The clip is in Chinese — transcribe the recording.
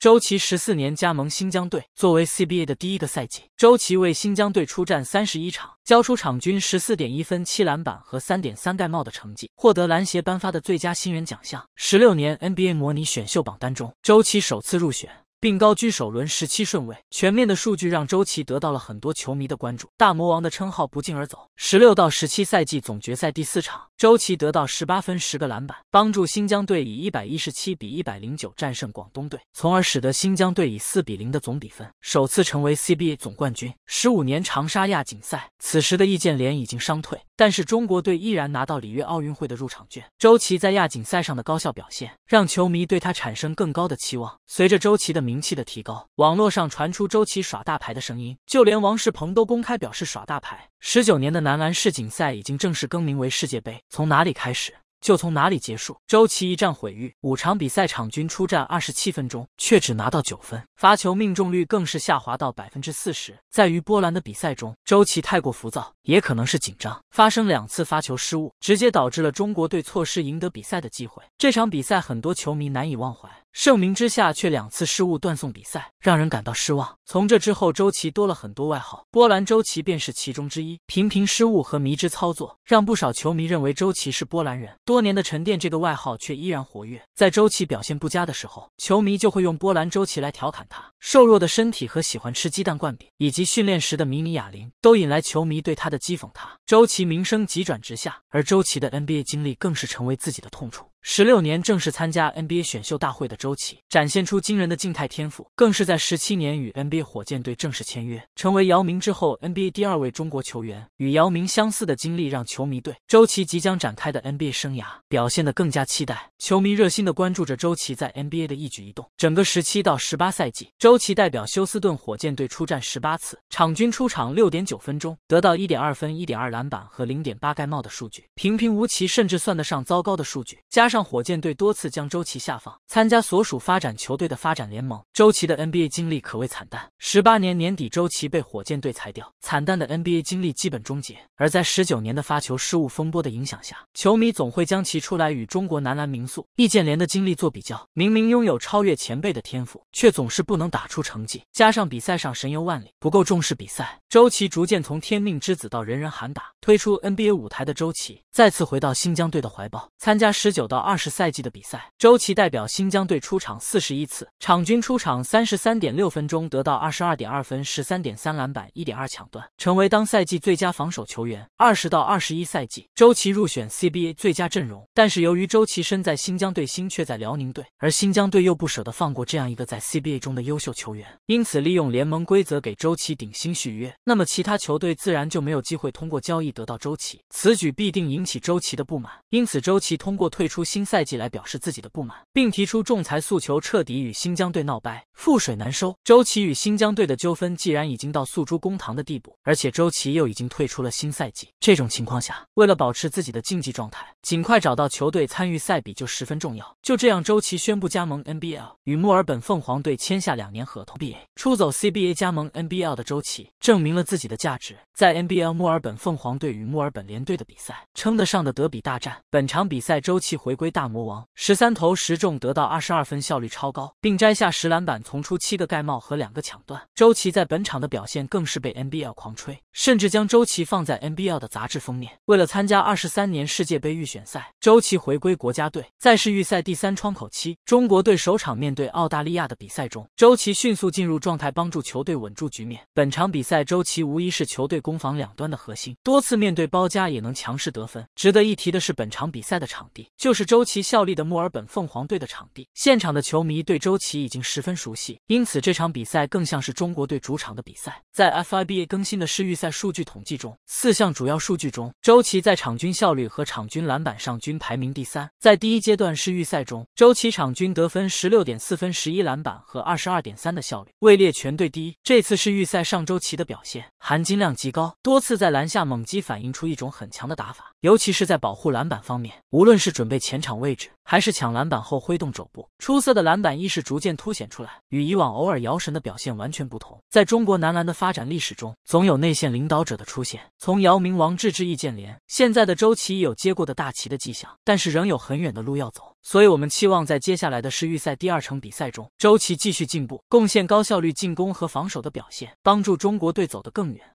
周琦14年加盟新疆队，作为 CBA 的第一个赛季，周琦为新疆队出战31场，交出场均 14.1 分、7篮板和 3.3 盖帽的成绩，获得篮协颁发的最佳新人奖项。16年 NBA 模拟选秀榜单中，周琦首次入选，并高居首轮17顺位。全面的数据让周琦得到了很多球迷的关注，大魔王的称号不胫而走。16到17赛季总决赛第4场，周琦得到18分10个篮板，帮助新疆队以117-109战胜广东队，从而使得新疆队以4-0的总比分首次成为 CBA 总冠军。15年长沙亚锦赛，此时的易建联已经伤退，但是中国队依然拿到里约奥运会的入场券。周琦在亚锦赛上的高效表现，让球迷对他产生更高的期望。随着周琦的名气的提高，网络上传出周琦耍大牌的声音，就连王仕鹏都公开表示耍大牌。19年的男篮世锦赛已经正式更名为世界杯，从哪里开始就从哪里结束。周琦一战毁誉，5场比赛场均出战27分钟，却只拿到9分，罚球命中率更是下滑到 40%。 在与波兰的比赛中，周琦太过浮躁，也可能是紧张，发生2次罚球失误，直接导致了中国队错失赢得比赛的机会。这场比赛很多球迷难以忘怀，盛名之下却2次失误断送比赛，让人感到失望。从这之后，周琦多了很多外号，波兰周琦便是其中之一。频失误和迷之操作，让不少球迷认为周琦是波兰人。多年的沉淀，这个外号却依然活跃。在周琦表现不佳的时候，球迷就会用波兰周琦来调侃他。瘦弱的身体和喜欢吃鸡蛋灌饼，以及训练时的迷你哑铃，都引来球迷对他的讥讽他。周琦名声急转直下，而周琦的 NBA 经历更是成为自己的痛处。16年正式参加 NBA 选秀大会的周琦，展现出惊人的静态天赋，更是在17年与 NBA 火箭队正式签约，成为姚明之后 NBA 第2位中国球员。与姚明相似的经历让球迷对周琦即将展开的 NBA 生涯表现得更加期待，球迷热心地关注着周琦在 NBA 的一举一动。整个17到18赛季，周琦代表休斯顿火箭队出战18次，场均出场 6.9 分钟，得到 1.2 分、 1.2 篮板和 0.8 盖帽的数据，平平无奇，甚至算得上糟糕的数据。加上火箭队多次将周琦下放，参加所属发展球队的发展联盟，周琦的 NBA 经历可谓惨淡。18年年底，周琦被火箭队裁掉，惨淡的 NBA 经历基本终结。而在19年的发球失误风波的影响下，球迷总会将其出来与中国男篮名宿易建联的经历做比较，明明拥有超越前辈的天赋，却总是不能打出成绩。加上比赛上神游万里，不够重视比赛，周琦逐渐从天命之子到人人喊打。推出 NBA 舞台的周琦，再次回到新疆队的怀抱，参加19到20赛季的比赛，周琦代表新疆队出场41次，场均出场 33.6 分钟，得到 22.2 分、 13.3 篮板、 1.2 抢断，成为当赛季最佳防守球员。20到21赛季，周琦入选 CBA 最佳阵容，但是由于周琦身在新疆队，心却在辽宁队，而新疆队又不舍得放过这样一个在 CBA 中的优秀球员，因此利用联盟规则给周琦顶薪续约，那么其他球队自然就没有机会通过交易得到周琦，此举必定引起周琦的不满。因此周琦通过退出新赛季来表示自己的不满，并提出仲裁诉求，彻底与新疆队闹掰，覆水难收。周琦与新疆队的纠纷既然已经到诉诸公堂的地步，而且周琦又已经退出了新赛季，这种情况下，为了保持自己的竞技状态，尽快找到球队参与赛比就十分重要。就这样，周琦宣布加盟 NBL， 与墨尔本凤凰队签下2年合同。出走 CBA 加盟 NBL 的周琦，证明了自己的价值。在 NBL 墨尔本凤凰队与墨尔本联队的比赛，称得上的德比大战。本场比赛周琦回归大魔王，13投10中，得到22分，效率超高，并摘下10篮板，从出7个盖帽和2个抢断。周琦在本场的表现更是被 NBL 狂吹，甚至将周琦放在 NBL 的杂志封面。为了参加23年世界杯预选赛，周琦回归国家队，在世预赛第3窗口期，中国队首场面对澳大利亚的比赛中，周琦迅速进入状态，帮助球队稳住局面。本场比赛周琦无疑是球队攻防两端的核心，多次面对包夹也能强势得分。值得一提的是，本场比赛的场地就是周琦效力的墨尔本凤凰队的场地，现场的球迷对周琦已经十分熟悉，因此这场比赛更像是中国队主场的比赛。在 FIBA 更新的世预赛数据统计中，4项主要数据中，周琦在场均效率和场均篮板上均排名第3。在第1阶段世预赛中，周琦场均得分 16.4 分、 11 篮板和 22.3 的效率，位列全队第1。这次世预赛上，周琦的表现含金量极高，多次在篮下猛击，反映出一种很强的打法，尤其是在保护篮板方面，无论是准备前场位置还是抢篮板后挥动肘部，出色的篮板意识逐渐凸显出来。与以往往偶尔摇神的表现完全不同。在中国男篮的发展历史中，总有内线领导者的出现，从姚明、王治郅、易建联，现在的周琦也有接过的大旗的迹象，但是仍有很远的路要走。 所以我们期望在接下来的世预赛第二场比赛中，周琦继续进步，贡献高效率进攻和防守的表现，帮助中国队走得更远。